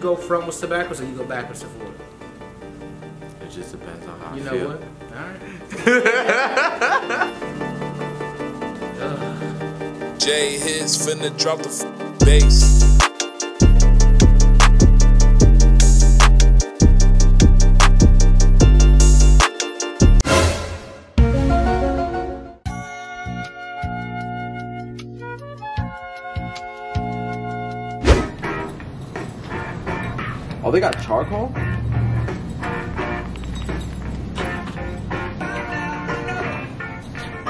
go frontwards to backwards, or you go backwards to forward? It just depends on how I feel. You know what? All right. JHITZ finna drop the bass. Oh, they got charcoal?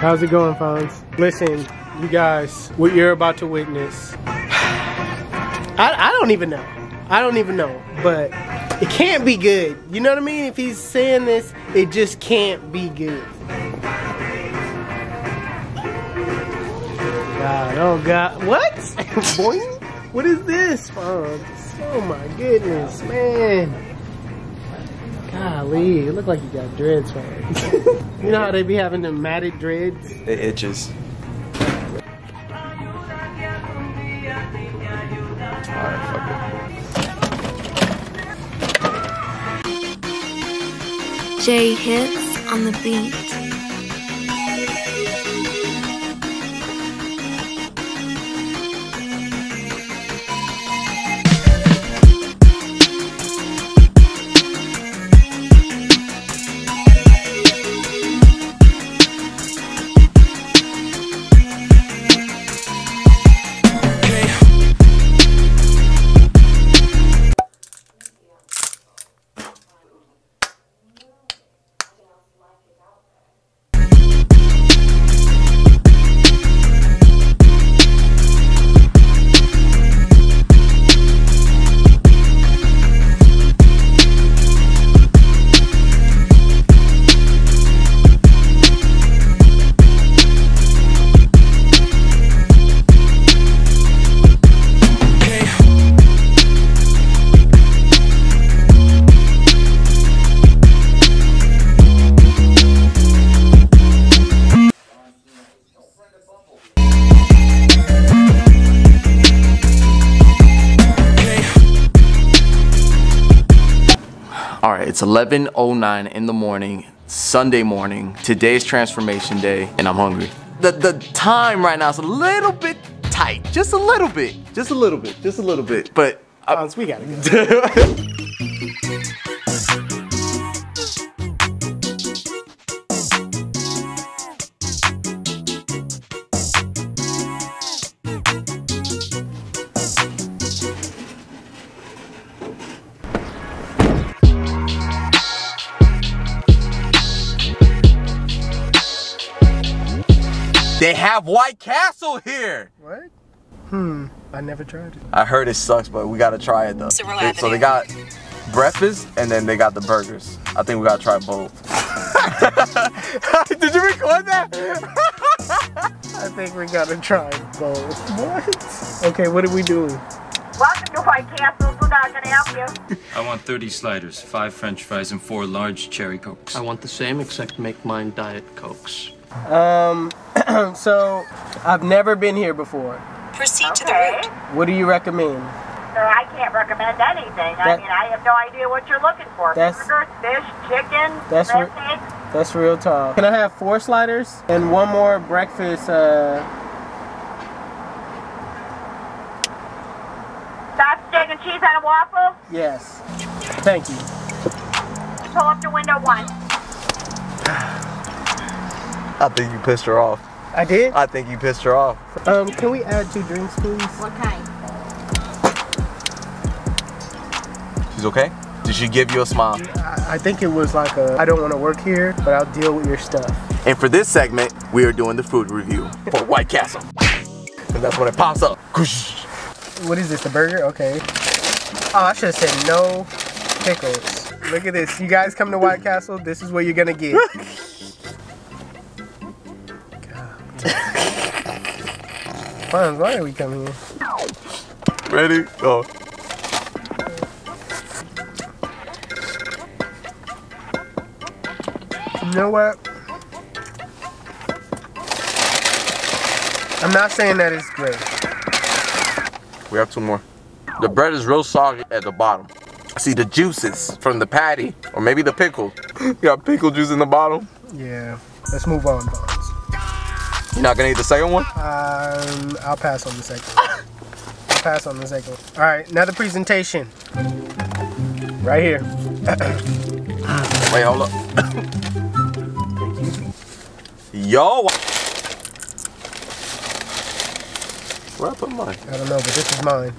How's it going, fellas? Listen, you guys, what you're about to witness. I don't even know. I don't even know, but it can't be good. You know what I mean? If he's saying this, it just can't be good. God, oh God. What? Boy, what is this? Oh my goodness, man. Golly, it looked like you got dreads on it. You know how they be having them matted dreads? It itches. Alright, fuck it. JHITZ on the beat. It's 11:09 in the morning, Sunday morning. Today's transformation day, and I'm hungry. The time right now is a little bit tight. Just a little bit. Just a little bit. Just a little bit. But we gotta go. They have White Castle here! What? I never tried it. I heard it sucks, but we gotta try it though. So they got breakfast and then they got the burgers. I think we gotta try both. Did you record that? I think we gotta try both. What? Okay, what are we doing? Welcome to White Castle. Who's not gonna help you? I want 30 sliders, 5 French fries, and 4 large cherry cokes. I want the same, except make mine diet cokes. So I've never been here before. Proceed to the route. What do you recommend? No, I can't recommend anything. I mean, I have no idea what you're looking for. Burgers, fish, chicken, that's real tough. Can I have 4 sliders and 1 more breakfast? Sausage, egg, and cheese on a waffle? Yes. Thank you. Pull up to window 1. I think you pissed her off. I did? I think you pissed her off. Can we add 2 drinks, please? What kind? She's okay? Did she give you a smile? I think it was like a, I don't want to work here, but I'll deal with your stuff. And for this segment, we are doing the food review for White Castle. And that's when it pops up. What is this, the burger? Okay. Oh, I should have said no pickles. Look at this. You guys come to White Castle, this is what you're going to get. Why are we coming here? Ready? Go. You know what? I'm not saying that it's great. We have 2 more. The bread is real soggy at the bottom. See the juices from the patty, or maybe the pickle. You got pickle juice in the bottom? Yeah. Let's move on, Bones. You're not gonna eat the second one? I'll pass on the second one. I'll pass on the second one. All right, another presentation. Right here. Wait, hold up. Yo! Where I put mine? I don't know, but this is mine.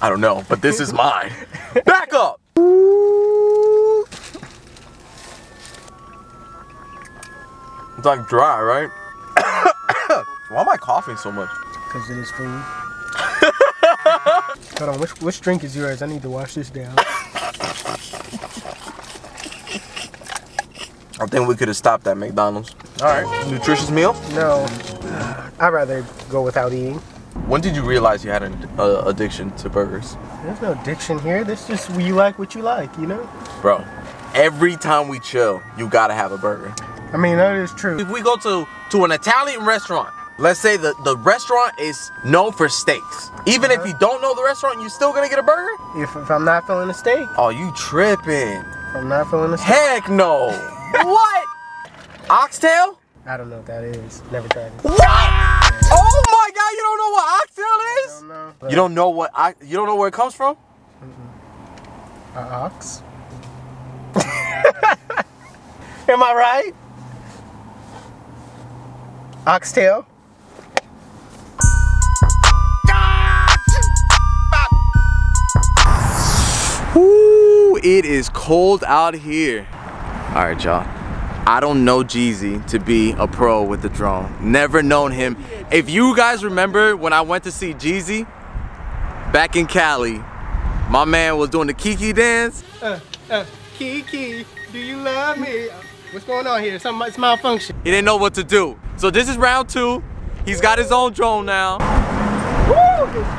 I don't know, but this is mine. Back up! It's like dry, right? Why am I coughing so much? Because it is food. Hold on, which drink is yours? I need to wash this down. I think we could have stopped at McDonald's. All right, nutritious meal? No, I'd rather go without eating. When did you realize you had an addiction to burgers? There's no addiction here. That's just you like what you like, you know? Bro, every time we chill, you gotta have a burger. I mean, that is true. If we go to an Italian restaurant, let's say the restaurant is known for steaks. Even if you don't know the restaurant, you still gonna get a burger? If I'm not feeling a steak. Oh, you tripping. If I'm not feeling a steak. Heck no. What? Oxtail? I don't know what that is. Never tried it. What? Oh my God! You don't know what oxtail is? I don't know, but... You don't know what you don't know where it comes from? Mm-mm. An ox? Am I right? Oxtail. Ooh, it is cold out here. All right, y'all. I don't know Jeezy to be a pro with the drone. Never known him. If you guys remember when I went to see Jeezy back in Cali, my man was doing the Kiki dance. Kiki, do you love me? What's going on here? Something's malfunction. He didn't know what to do. So this is round two. He's got his own drone now. Woo, it's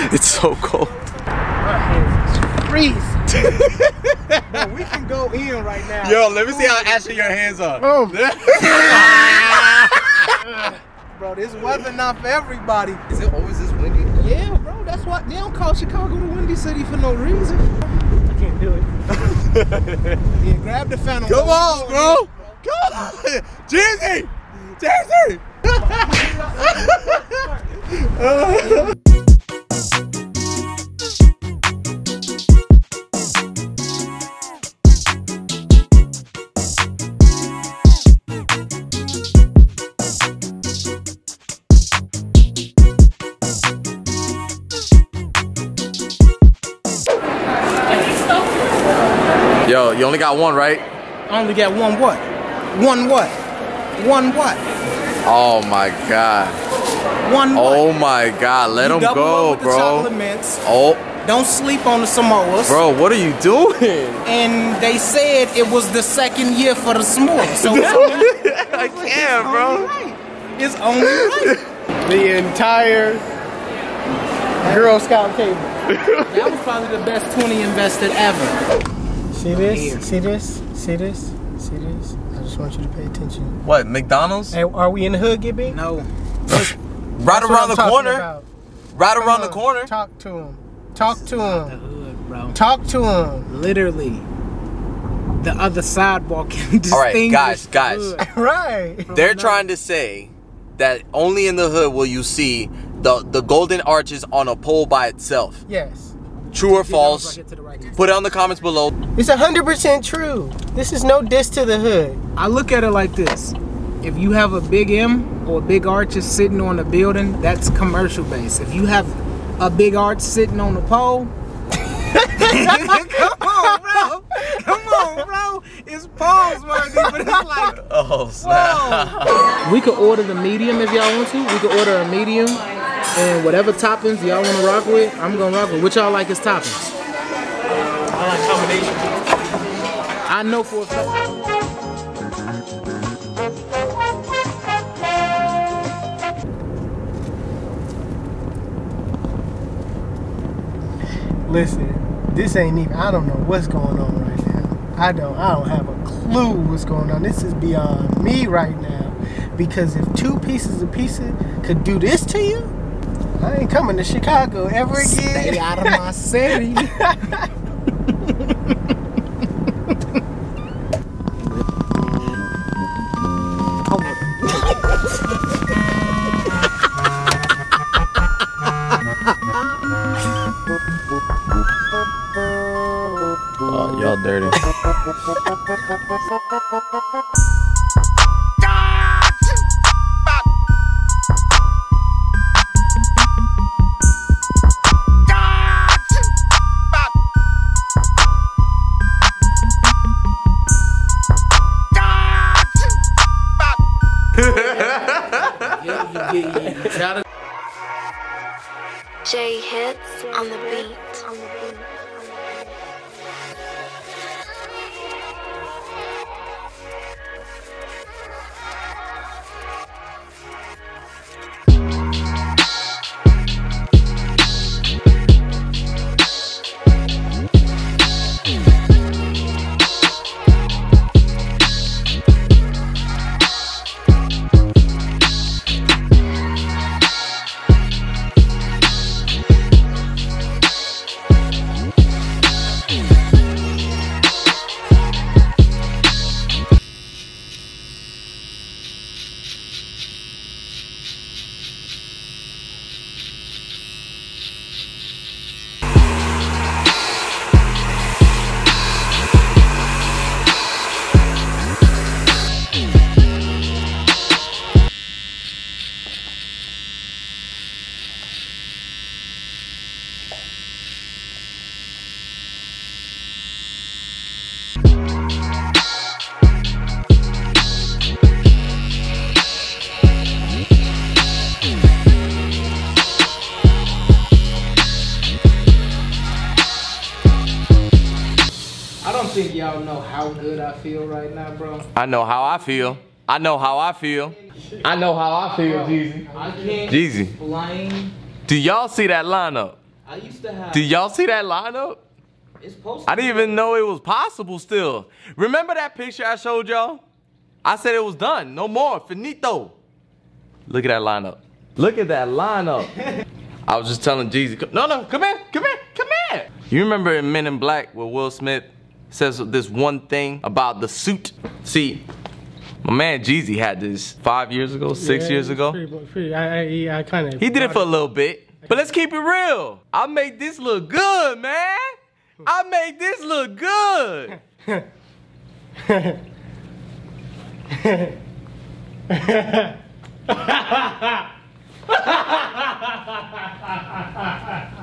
freezing. It's so cold. My hands is freezing. Bro, we can go in right now. Yo, let me see how ashy your hands are. Bro, this weather not for everybody. Is it always this windy? Yeah, bro, that's why they don't call Chicago the windy city for no reason. I can't do it. Yeah, grab the fan. Come on, bro. Come on. Jeezy. Jeezy. Yo, you only got one, right? I only got one what? One what? One what? Oh my God. One what? Oh my God, let him go, up with bro. The chocolate mints. Oh. Don't sleep on the Samoas. Bro, what are you doing? And they said it was the second year for the Samoas. So I can't, bro. Right. It's only right. The entire Girl Scout table. That was probably the best 20 invested ever. See this? See this? See this? See this? I just want you to pay attention. What, McDonald's? Hey, are we in the hood, Gibby? No. Right around the corner. Right around the corner. Talk to him. Talk to him. The hood, bro. Talk to him. Literally. The other sidewalk can distinguish. All right, guys. Right. They're trying to say that only in the hood will you see the golden arches on a pole by itself. Yes. True or false? Put it on the comments below. It's 100% true. This is no diss to the hood. I look at it like this. If you have a big M or a big arch just sitting on a building, that's commercial base. If you have a big arch sitting on a pole, come on, bro. Come on, bro. It's poles worthy, but it's like, oh snap. We could order the medium if y'all want to. We could order a medium. And whatever toppings y'all want to rock with, I'm going to rock with. What y'all like is toppings? I like combination. I know for a fact. Listen, this ain't even, I don't know what's going on right now. I don't have a clue what's going on. This is beyond me right now. Because if two pieces of pizza could do this to you, I ain't coming to Chicago ever again. Stay out of my city. Oh, y'all dirty. JHITZ on the beat. I think y'all know how good I feel right now, bro. I know how I feel. I know how I feel. I know how I feel, Jeezy. I can't explain. Do y'all see that lineup? I used to have. Do y'all see that lineup? It's posted. I didn't even know it was possible still. Remember that picture I showed y'all? I said it was done. No more. Finito. Look at that lineup. Look at that lineup. I was just telling Jeezy, no, come here, come here, come here. You remember in Men in Black with Will Smith? Says this one thing about the suit. See, my man Jeezy had this 5 years ago, 6 years ago. I kind of. He did it for a little bit, but let's keep it real. I make this look good, man. I make this look good.